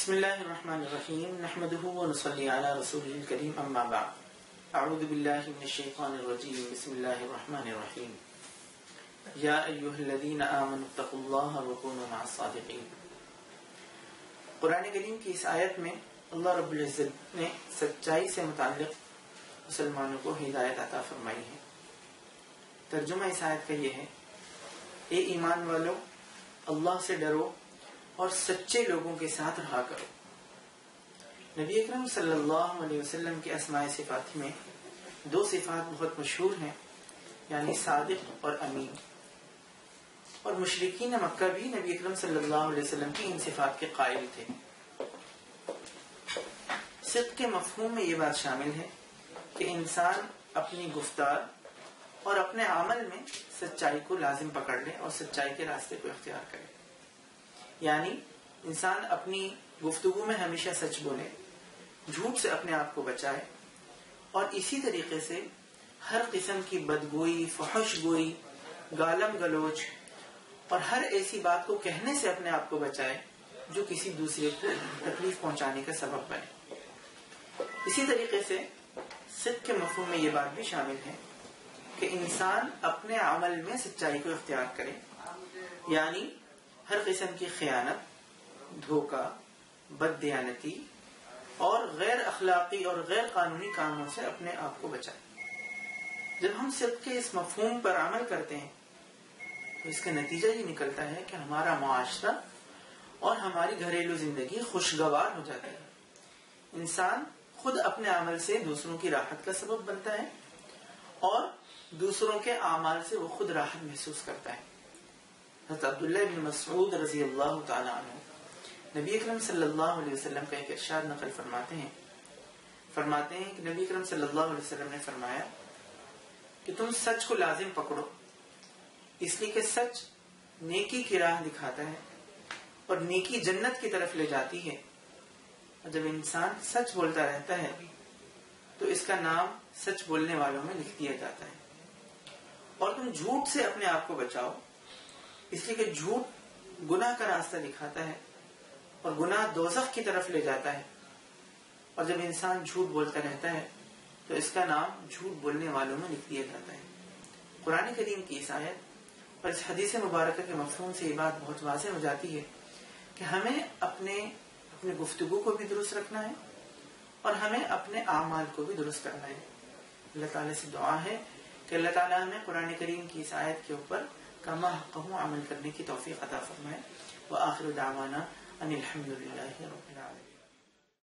بسم اللہ الرحمن الرحیم نحمدہ و نصلی علی رسول الکریم اما بعد اعوذ باللہ من الشیطان الرجیم بسم اللہ الرحمن الرحیم یا ایہا الذین آمنوا اتقوا اللہ وکونوا مع الصادقین. قرآن کریم کی اس آیت میں اللہ رب العزت نے سچائی سے متعلق مسلمانوں کو ہدایت عطا فرمائی ہے. ترجمہ اس آیت کا یہ ہے: اے ایمان والو، اللہ سے ڈرو اور سچے لوگوں کے ساتھ رہا کرو. نبی اکرم صلی اللہ علیہ وسلم کے اسماء صفات میں دو صفات بہت مشہور ہیں، یعنی صادق اور امین. اور مشرکین مکہ بھی نبی اکرم صلی اللہ علیہ وسلم کی ان صفات کے قائل تھے. صدق کے مفہوم میں یہ بات شامل ہے کہ انسان اپنی گفتار اور اپنے عمل میں سچائی کو لازم پکڑ لے اور سچائی کے راستے کو اختیار کرے، یعنی انسان اپنی گفتگو میں ہمیشہ سچ بولے، جھوٹ سے اپنے آپ کو بچائے، اور اسی طریقے سے ہر قسم کی بدگوئی، فحش گوئی، گالم گلوچ اور ہر ایسی بات کو کہنے سے اپنے آپ کو بچائے جو کسی دوسرے کو تکلیف پہنچانے کا سبب بنے. اسی طریقے سے صدق کے مفہوم میں یہ بات بھی شامل ہے کہ انسان اپنے عمل میں سچائی کو اختیار کرے، یعنی ہر قسم کی خیانت، دھوکہ، بددیانتی اور غیر اخلاقی اور غیر قانونی کاموں سے اپنے آپ کو بچائے. جب ہم صدق کے اس مفہوم پر عمل کرتے ہیں تو اس کا نتیجہ یہ نکلتا ہے کہ ہمارا معاشرہ اور ہماری گھریلو زندگی خوشگوار ہو جاتی ہے. انسان خود اپنے عمل سے دوسروں کی راحت کا سبب بنتا ہے اور دوسروں کے اعمال سے وہ خود راحت محسوس کرتا ہے. حضرت عبداللہ بن مسعود رضی اللہ تعالی عنہ نبی اکرم صلی اللہ علیہ وسلم کا ایک ارشاد نقل فرماتے ہیں کہ نبی اکرم صلی اللہ علیہ وسلم نے فرمایا کہ تم سچ کو لازم پکڑو، اس لیے کہ سچ نیکی کی راہ دکھاتا ہے اور نیکی جنت کی طرف لے جاتی ہے. اور جب انسان سچ بولتا رہتا ہے تو اس کا نام سچ بولنے والوں میں لکھ دیا جاتا ہے. اور تم جھوٹ سے اپنے آپ کو بچاؤ، اس لیے کہ جھوٹ گناہ کا راستہ دکھاتا ہے اور گناہ دوزخ کی طرف لے جاتا ہے. اور جب انسان جھوٹ بولتا رہتا ہے تو اس کا نام جھوٹ بولنے والوں میں لکھ دیا جاتا ہے. قرآن کریم کی اس آیت اور اس حدیث مبارکہ کے مفہوم سے یہ بات بہت واضح ہو جاتی ہے کہ ہمیں اپنے گفتگو کو بھی درست رکھنا ہے اور ہمیں اپنے اعمال کو بھی درست کرنا ہے. اللہ تعالیٰ سے دعا ہے کہ اللہ تعالیٰ ہمیں قرآن کریم کی اس آیت کے اوپر کما حقہ عمل کرنے کی توفیق عطا فرمائے. وآخر دعوانا ان الحمدللہ رب العالمین.